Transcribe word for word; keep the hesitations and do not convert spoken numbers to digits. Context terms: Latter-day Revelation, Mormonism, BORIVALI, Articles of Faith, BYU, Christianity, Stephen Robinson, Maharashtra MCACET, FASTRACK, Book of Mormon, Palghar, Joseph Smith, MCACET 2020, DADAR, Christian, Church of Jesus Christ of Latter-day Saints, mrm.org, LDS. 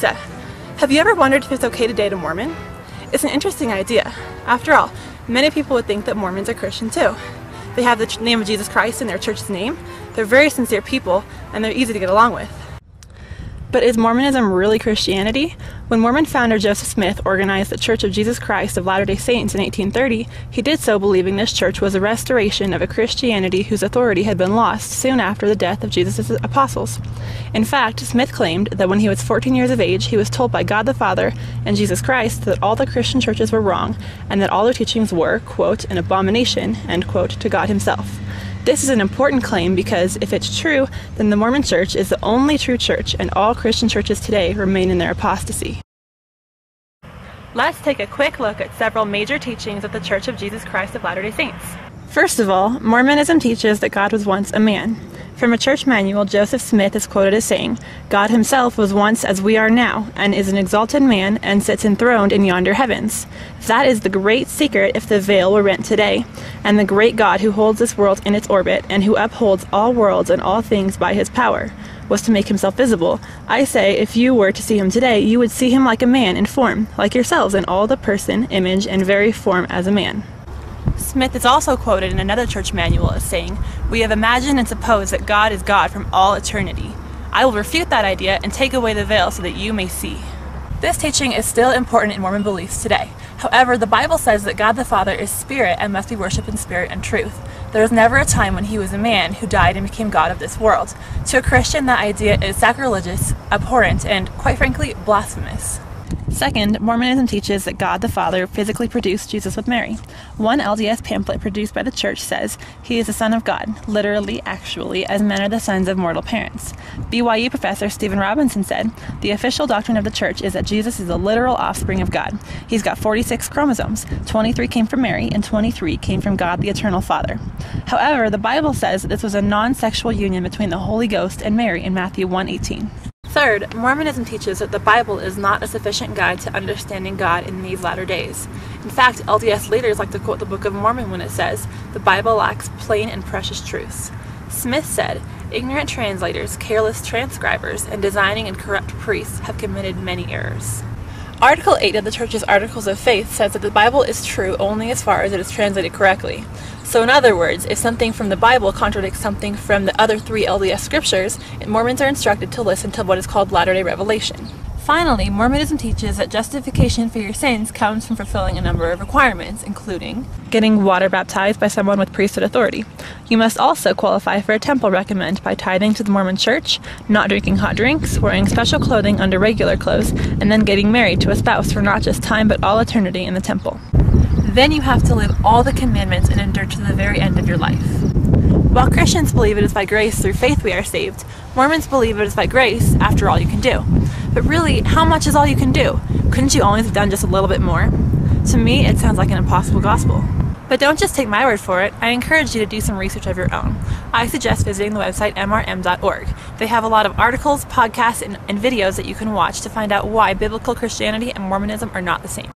Seth, have you ever wondered if it's okay to date a Mormon? It's an interesting idea. After all, many people would think that Mormons are Christian too. They have the name of Jesus Christ in their church's name, they're very sincere people, and they're easy to get along with. But is Mormonism really Christianity? When Mormon founder Joseph Smith organized the Church of Jesus Christ of Latter-day Saints in eighteen thirty, he did so believing this church was a restoration of a Christianity whose authority had been lost soon after the death of Jesus' apostles. In fact, Smith claimed that when he was fourteen years of age, he was told by God the Father and Jesus Christ that all the Christian churches were wrong, and that all their teachings were, quote, an abomination, end quote, to God himself. This is an important claim because, if it's true, then the Mormon Church is the only true church, and all Christian churches today remain in their apostasy. Let's take a quick look at several major teachings of the Church of Jesus Christ of Latter-day Saints. First of all, Mormonism teaches that God was once a man. From a church manual, Joseph Smith is quoted as saying, "God himself was once as we are now, and is an exalted man, and sits enthroned in yonder heavens. That is the great secret if the veil were rent today, and the great God who holds this world in its orbit, and who upholds all worlds and all things by his power, was to make himself visible. I say, if you were to see him today, you would see him like a man in form, like yourselves in all the person, image, and very form as a man." Smith is also quoted in another church manual as saying, "We have imagined and supposed that God is God from all eternity. I will refute that idea and take away the veil so that you may see." This teaching is still important in Mormon beliefs today. However, the Bible says that God the Father is spirit and must be worshipped in spirit and truth. There was never a time when he was a man who died and became God of this world. To a Christian, that idea is sacrilegious, abhorrent, and, quite frankly, blasphemous. Second, Mormonism teaches that God the Father physically produced Jesus with Mary. One L D S pamphlet produced by the church says, "He is the Son of God, literally, actually, as men are the sons of mortal parents." B Y U professor Stephen Robinson said, "The official doctrine of the church is that Jesus is the literal offspring of God. He's got forty-six chromosomes, twenty-three came from Mary, and twenty-three came from God the Eternal Father." However, the Bible says that this was a non-sexual union between the Holy Ghost and Mary in Matthew one eighteen. Third, Mormonism teaches that the Bible is not a sufficient guide to understanding God in these latter days. In fact, L D S leaders like to quote the Book of Mormon when it says, "The Bible lacks plain and precious truths." Smith said, "Ignorant translators, careless transcribers, and designing and corrupt priests have committed many errors." Article eight of the Church's Articles of Faith says that the Bible is true only as far as it is translated correctly. So in other words, if something from the Bible contradicts something from the other three L D S scriptures, Mormons are instructed to listen to what is called Latter-day Revelation. Finally, Mormonism teaches that justification for your sins comes from fulfilling a number of requirements, including getting water baptized by someone with priesthood authority. You must also qualify for a temple recommend by tithing to the Mormon Church, not drinking hot drinks, wearing special clothing under regular clothes, and then getting married to a spouse for not just time but all eternity in the temple. Then you have to live all the commandments and endure to the very end of your life. While Christians believe it is by grace through faith we are saved, Mormons believe it is by grace after all you can do. But really, how much is all you can do? Couldn't you always have done just a little bit more? To me, it sounds like an impossible gospel. But don't just take my word for it. I encourage you to do some research of your own. I suggest visiting the website m r m dot org. They have a lot of articles, podcasts, and, and videos that you can watch to find out why biblical Christianity and Mormonism are not the same.